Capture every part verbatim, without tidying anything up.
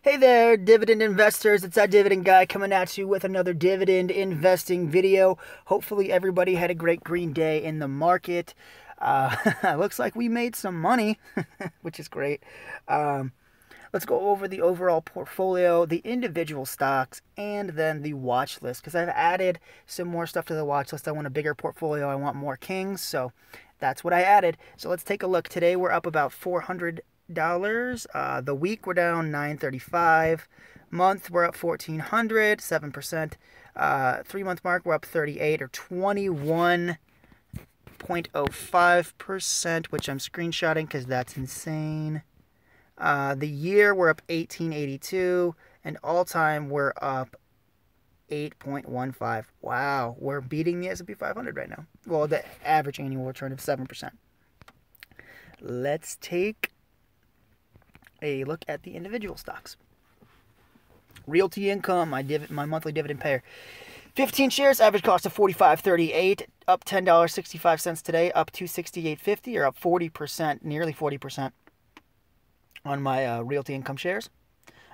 Hey there, dividend investors, it's That Dividend Guy coming at you with another dividend investing video. Hopefully everybody had a great green day in the market. Uh, looks like we made some money, which is great. Um, let's go over the overall portfolio, the individual stocks, and then the watch list, because I've added some more stuff to the watch list. I want a bigger portfolio, I want more kings, so that's what I added. So let's take a look. Today we're up about four hundred dollars. Uh, the week we're down nine thirty-five. Month we're up fourteen hundred, seven percent. Uh, three-month mark we're up thirty-eight or twenty-one point oh five percent, which I'm screenshotting because that's insane. Uh, the year we're up eighteen eighty-two, and all-time we're up eight point one five. Wow, we're beating the S and P five hundred right now. Well, the average annual return of seven percent. Let's take a look at the individual stocks. Realty Income, my div my monthly dividend payer. fifteen shares, average cost of forty-five thirty-eight, up ten dollars and sixty-five cents today, up two sixty-eight fifty, or up forty percent, nearly forty percent on my uh, Realty Income shares.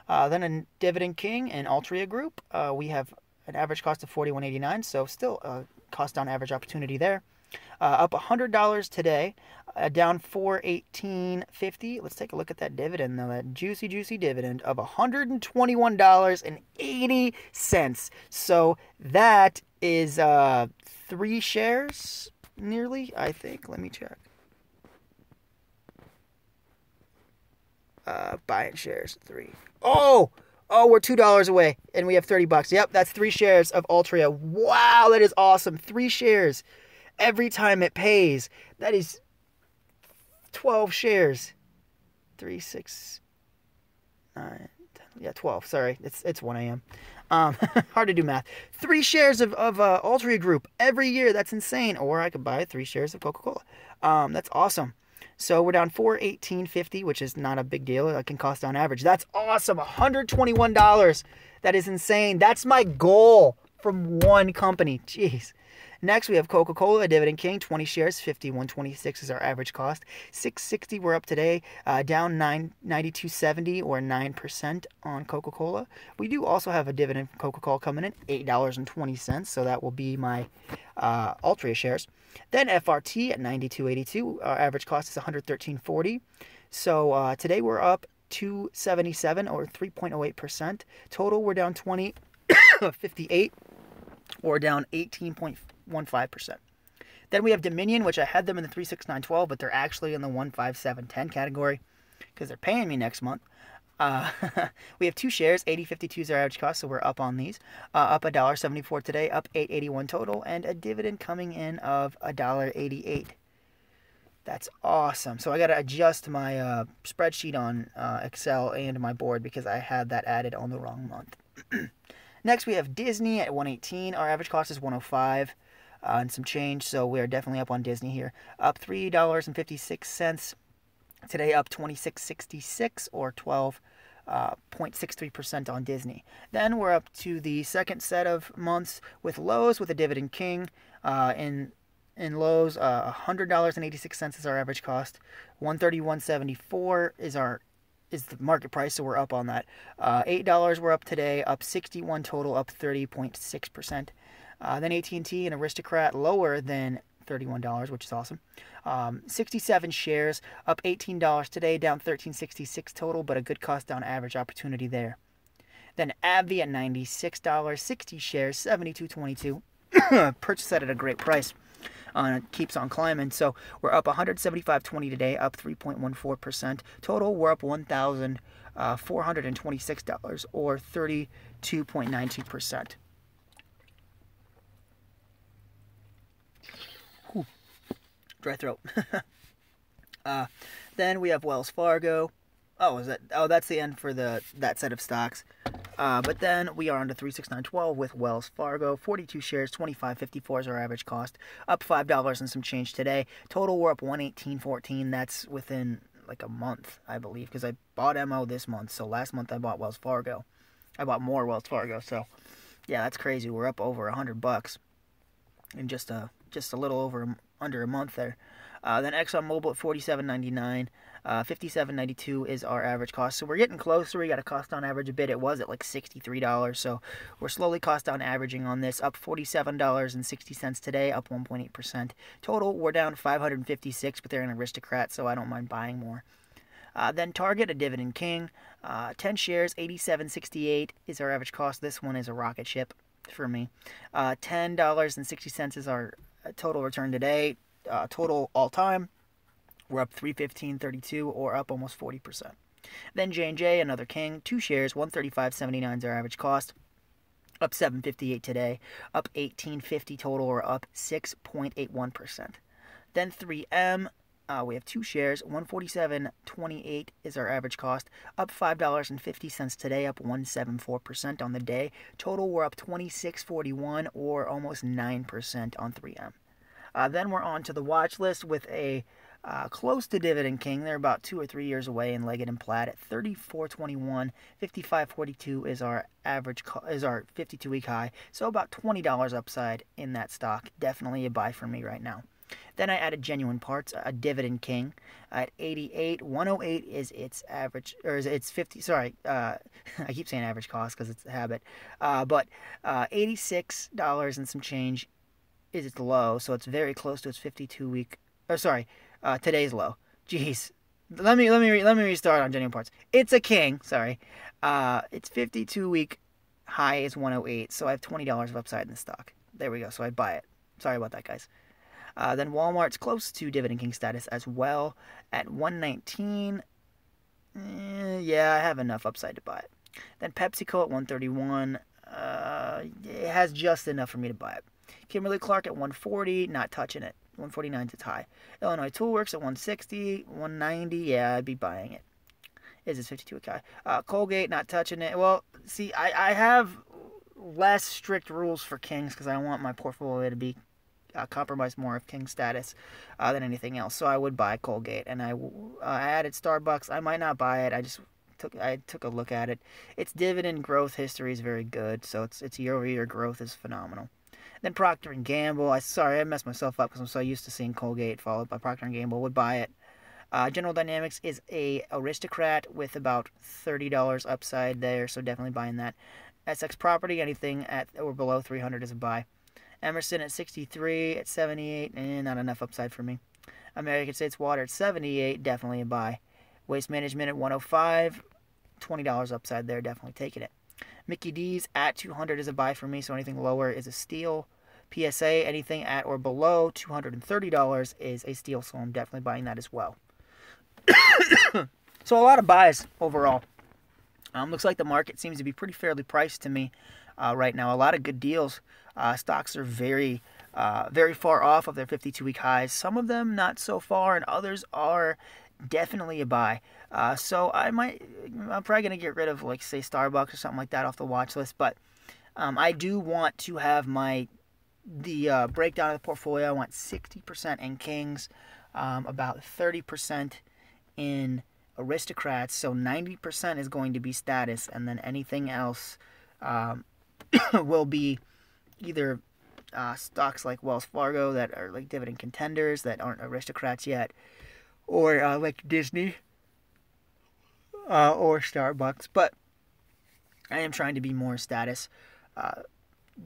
Uh, then a Dividend King and Altria Group. Uh, we have an average cost of forty-one eighty-nine, so still a cost down average opportunity there. Uh, up one hundred dollars today, uh, down four eighteen fifty. Let's take a look at that dividend, though. That juicy, juicy dividend of one hundred twenty-one dollars and eighty cents. So that is uh, three shares, nearly, I think. Let me check. Uh, buying shares, three. Oh! Oh, we're two dollars away, and we have thirty bucks. Yep, that's three shares of Altria. Wow, that is awesome. Three shares. Every time it pays, that is twelve shares. Three, six, nine, ten, yeah, twelve. Sorry, it's it's one A M Um, hard to do math. Three shares of of uh, Altria Group every year. That's insane. Or I could buy three shares of Coca-Cola. Um, that's awesome. So we're down four eighteen fifty, which is not a big deal. It can cost on average. That's awesome. one hundred twenty-one dollars. That is insane. That's my goal from one company. Jeez. Next, we have Coca-Cola, Dividend King, twenty shares, fifty-one twenty-six is our average cost. six sixty we're up today, uh, down nine ninety-two seventy or nine percent on Coca-Cola. We do also have a dividend from Coca-Cola coming in, eight dollars and twenty cents, so that will be my uh, Altria shares. Then F R T at ninety-two eighty-two, our average cost is one hundred thirteen forty. So uh, today we're up two seventy-seven or three point oh eight percent. Total, we're down twenty fifty-eight. Or down eighteen point one five percent. Then we have Dominion, which I had them in the three six nine twelve, but they're actually in the one five seven ten category because they're paying me next month. Uh, we have two shares, eighty fifty-two is our average cost, so we're up on these. Uh, up one dollar and seventy-four cents today, up eight eighty-one total, and a dividend coming in of one dollar and eighty-eight cents. That's awesome. So I got to adjust my uh, spreadsheet on uh, Excel and my board because I had that added on the wrong month. Next, we have Disney at one eighteen. Our average cost is one oh five uh, and some change, so we are definitely up on Disney here. Up three dollars and fifty-six cents today, up twenty-six sixty-six or twelve point six three percent uh, on Disney. Then we're up to the second set of months with Lowe's with a Dividend King. Uh, in in Lowe's, uh, one hundred dollars and eighty-six cents is our average cost. one thirty-one seventy-four is our is the market price, so we're up on that. Uh, eight dollars we're up today, up sixty-one total, up thirty point six percent. Uh, then A T and T and Aristocrat lower than thirty-one dollars, which is awesome. Um, sixty-seven shares, up eighteen dollars today, down thirteen sixty-six total, but a good cost down average opportunity there. Then AbbVie at ninety-six dollars, sixty shares, seventy-two twenty-two. Purchased that at a great price. Uh, it keeps on climbing, so we're up one hundred seventy-five twenty today, up three point one four percent. Total, we're up one thousand four hundred twenty-six dollars or thirty-two point nine two percent. Dry throat. uh, then we have Wells Fargo. Oh, is that? Oh, that's the end for the that set of stocks. Uh, but then we are on to three six nine twelve with Wells Fargo. forty-two shares, twenty-five fifty-four is our average cost. Up five dollars and some change today. Total, we're up one eighteen fourteen. That's within like a month, I believe, because I bought M O this month. So last month I bought Wells Fargo. I bought more Wells Fargo. So yeah, that's crazy. We're up over one hundred bucks in just a just a little over under a month there. Uh, then ExxonMobil at forty-seven ninety-nine. Uh, fifty-seven ninety-two is our average cost. So we're getting closer. We got a cost on average a bit. It was at like sixty-three dollars. So we're slowly cost on averaging on this, up forty-seven dollars and sixty cents today, up one point eight percent. Total, we're down five hundred fifty-six dollars, but they're an aristocrat, so I don't mind buying more. Uh, then Target, a dividend king. Uh, ten shares, eighty-seven sixty-eight is our average cost. This one is a rocket ship for me. Uh, ten dollars and sixty cents is our total return today. Uh, total all time, we're up three fifteen thirty-two, or up almost forty percent. Then J and J, another king, two shares, one thirty-five seventy-nine is our average cost, up seven fifty-eight today, up eighteen fifty total, or up six point eight one percent. Then three M, uh, we have two shares, one forty-seven twenty-eight is our average cost, up five dollars and fifty cents today, up one seventy-four percent on the day. Total, we're up twenty-six forty-one, or almost nine percent on three M. Uh, then we're on to the watch list with a uh, close to Dividend King. They're about two or three years away in Leggett and Platt at thirty-four twenty-one. fifty-five forty-two is our average is our fifty-two week high. So about twenty dollars upside in that stock. Definitely a buy for me right now. Then I added Genuine Parts, a Dividend King at eighty-eight. one oh eight is its average, or is its fifty? Sorry, uh, I keep saying average cost because it's a habit. Uh, but uh, eighty-six dollars and some change is its low, so it's very close to its fifty-two week, or sorry, uh, today's low. Jeez, let me let me re, let me restart on Genuine Parts. It's a king. Sorry, uh, its fifty-two week high is one oh eight, so I have twenty dollars of upside in the stock. There we go. So I buy it. Sorry about that, guys. Uh, then Walmart's close to Dividend King status as well at one nineteen. Eh, yeah, I have enough upside to buy it. Then PepsiCo at one thirty-one. Uh, it has just enough for me to buy it. Kimberly Clark at one forty, not touching it. one forty-nine is its high. Illinois Tool Works at one sixty, one ninety, yeah, I'd be buying it. Is this fifty-two week high? Uh, Colgate, not touching it. Well, see, I, I have less strict rules for Kings because I want my portfolio to be uh, compromised more of King status uh, than anything else. So I would buy Colgate, and I, uh, I added Starbucks. I might not buy it. I just took I took a look at it. Its dividend growth history is very good, so its its year-over-year growth is phenomenal. Then Procter and Gamble. I sorry, I messed myself up because I'm so used to seeing Colgate followed by Procter and Gamble. Would buy it. Uh, General Dynamics is a aristocrat with about thirty dollars upside there, so definitely buying that. S X Property, anything at or below three hundred is a buy. Emerson at sixty-three, at seventy-eight, and eh, not enough upside for me. American States Water at seventy-eight, definitely a buy. Waste Management at one oh five, twenty dollars upside there, definitely taking it. Mickey D's at two hundred is a buy for me, so anything lower is a steal. P S A, anything at or below two hundred thirty dollars is a steal, so I'm definitely buying that as well. So a lot of buys overall. Um, looks like the market seems to be pretty fairly priced to me uh, right now. A lot of good deals. Uh, stocks are very, uh, very far off of their fifty-two week highs. Some of them not so far, and others are definitely a buy. Uh, so I might, I'm probably going to get rid of, like, say, Starbucks or something like that off the watch list. But um, I do want to have my... The uh, breakdown of the portfolio, I want sixty percent in Kings, um, about thirty percent in Aristocrats, so ninety percent is going to be status, and then anything else um, will be either uh, stocks like Wells Fargo that are like dividend contenders that aren't aristocrats yet, or uh, like Disney, uh, or Starbucks, but I am trying to be more status uh,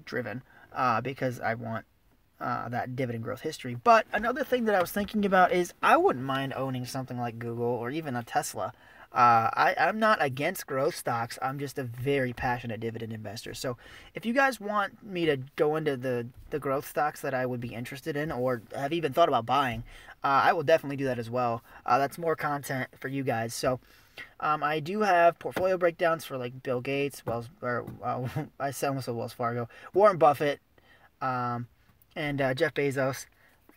driven. Uh, because I want uh, that dividend growth history. But another thing that I was thinking about is I wouldn't mind owning something like Google or even a Tesla. Uh, I, I'm not against growth stocks. I'm just a very passionate dividend investor. So if you guys want me to go into the, the growth stocks that I would be interested in or have even thought about buying, uh, I will definitely do that as well. Uh, that's more content for you guys. So um, I do have portfolio breakdowns for like Bill Gates, Wells, or uh, I almost said Wells Fargo, Warren Buffett, um, and uh, Jeff Bezos.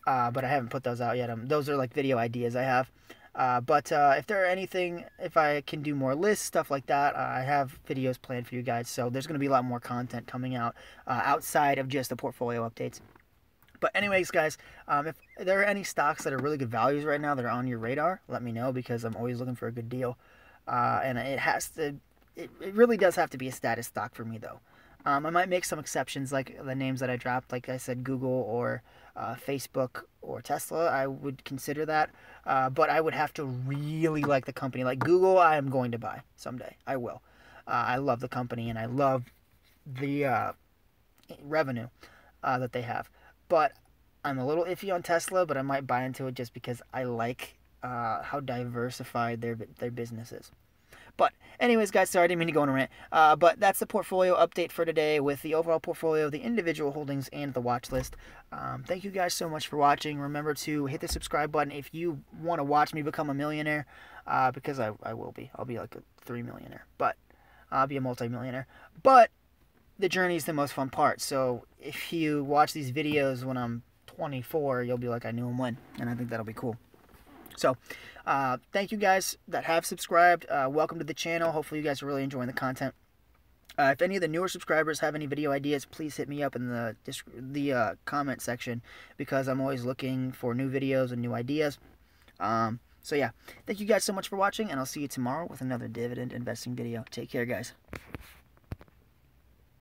Uh, but I haven't put those out yet. Um, those are like video ideas I have. Uh, but uh, if there are anything, if I can do more lists, stuff like that, uh, I have videos planned for you guys. So there's going to be a lot more content coming out uh, outside of just the portfolio updates. But anyways, guys, um, if there are any stocks that are really good values right now that are on your radar, let me know because I'm always looking for a good deal. Uh, and it has to, it, it really does have to be a status stock for me though. Um, I might make some exceptions, like the names that I dropped, like I said, Google or uh, Facebook or Tesla. I would consider that, uh, but I would have to really like the company. Like Google, I am going to buy someday. I will. Uh, I love the company, and I love the uh, revenue uh, that they have. But I'm a little iffy on Tesla, but I might buy into it just because I like uh, how diversified their their business is. But anyways, guys, sorry, I didn't mean to go on a rant. Uh, but that's the portfolio update for today with the overall portfolio, the individual holdings, and the watch list. Um, thank you guys so much for watching. Remember to hit the subscribe button if you want to watch me become a millionaire, uh, because I, I will be. I'll be like a three millionaire, but I'll be a multi-millionaire. But the journey is the most fun part. So if you watch these videos when I'm twenty-four, you'll be like, I knew him when, and I think that'll be cool. So, uh, thank you guys that have subscribed. Uh, welcome to the channel. Hopefully you guys are really enjoying the content. Uh, if any of the newer subscribers have any video ideas, please hit me up in the the uh, comment section, because I'm always looking for new videos and new ideas. Um, so yeah, thank you guys so much for watching, and I'll see you tomorrow with another dividend investing video. Take care, guys.